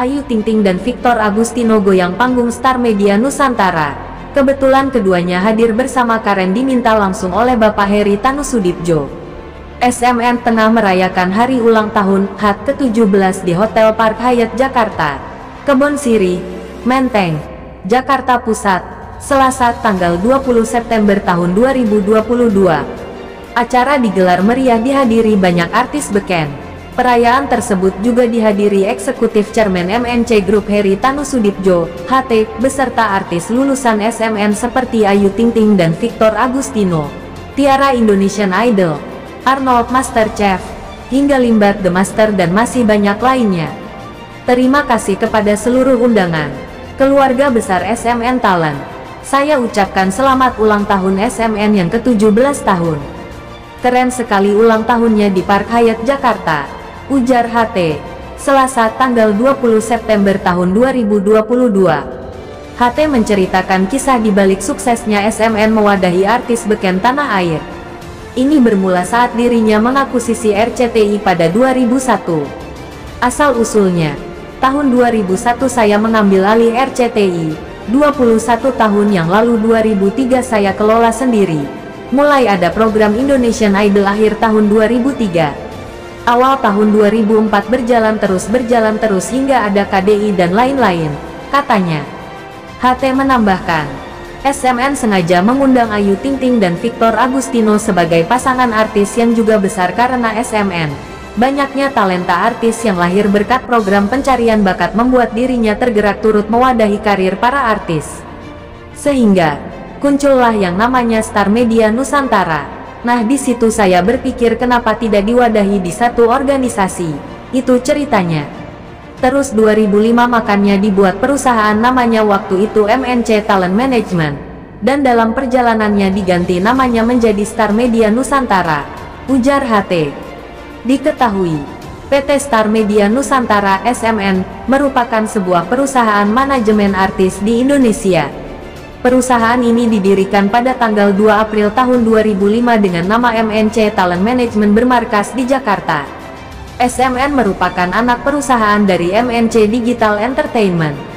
Ayu Tingting dan Victor Agustino goyang panggung Star Media Nusantara. Kebetulan keduanya hadir bersama Karen diminta langsung oleh Bapak Hary Tanoesoedibjo. SMN tengah merayakan hari ulang tahun ke-17 di Hotel Park Hyatt Jakarta, Kebon Sirih, Menteng, Jakarta Pusat, Selasa tanggal 20 September tahun 2022. Acara digelar meriah dihadiri banyak artis beken. Perayaan tersebut juga dihadiri Eksekutif Chairman MNC Group Hary Tanoesoedibjo, HT, beserta artis lulusan SMN seperti Ayu Tingting dan Victor Agustino, Tiara Indonesian Idol, Arnold Masterchef, hingga Limbad The Master dan masih banyak lainnya. Terima kasih kepada seluruh undangan, keluarga besar SMN Talent. Saya ucapkan selamat ulang tahun SMN yang ke-17 tahun. Keren sekali ulang tahunnya di Park Hyatt Jakarta, ujar HT, Selasa tanggal 20 September tahun 2022. HT menceritakan kisah dibalik suksesnya SMN mewadahi artis beken tanah air. Ini bermula saat dirinya mengakuisisi RCTI pada 2001. Asal-usulnya, tahun 2001 saya mengambil alih RCTI, 21 tahun yang lalu 2003 saya kelola sendiri. Mulai ada program Indonesian Idol akhir tahun 2003. Awal tahun 2004 berjalan terus hingga ada KDI dan lain-lain, katanya. HT menambahkan, SMN sengaja mengundang Ayu Tingting dan Victor Agustino sebagai pasangan artis yang juga besar karena SMN. Banyaknya talenta artis yang lahir berkat program pencarian bakat membuat dirinya tergerak turut mewadahi karir para artis. Sehingga, muncullah yang namanya Star Media Nusantara. Nah, di situ saya berpikir kenapa tidak diwadahi di satu organisasi, itu ceritanya. Terus 2005 makannya dibuat perusahaan namanya waktu itu MNC Talent Management. Dan dalam perjalanannya diganti namanya menjadi Star Media Nusantara, ujar HT. Diketahui, PT Star Media Nusantara SMN merupakan sebuah perusahaan manajemen artis di Indonesia. Perusahaan ini didirikan pada tanggal 2 April tahun 2005 dengan nama MNC Talent Management bermarkas di Jakarta. SMN merupakan anak perusahaan dari MNC Digital Entertainment.